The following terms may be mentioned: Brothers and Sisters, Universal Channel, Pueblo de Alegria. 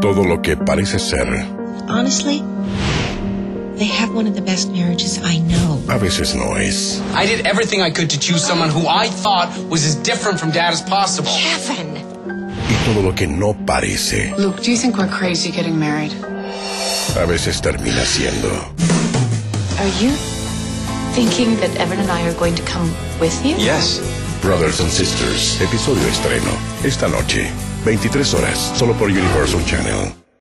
Todo lo que parece ser. Honestly, they have one of the best marriages I know. A veces no es. I did everything I could to choose someone who I thought was as different from Dad as possible. Kevin! Y todo lo que no parece. Luke, do you think we're crazy getting married? A veces termina siendo. Are you thinking that Evan and I are going to come with you? Yes. Brothers and Sisters, episodio estreno, esta noche, 23 horas, solo por Universal Channel.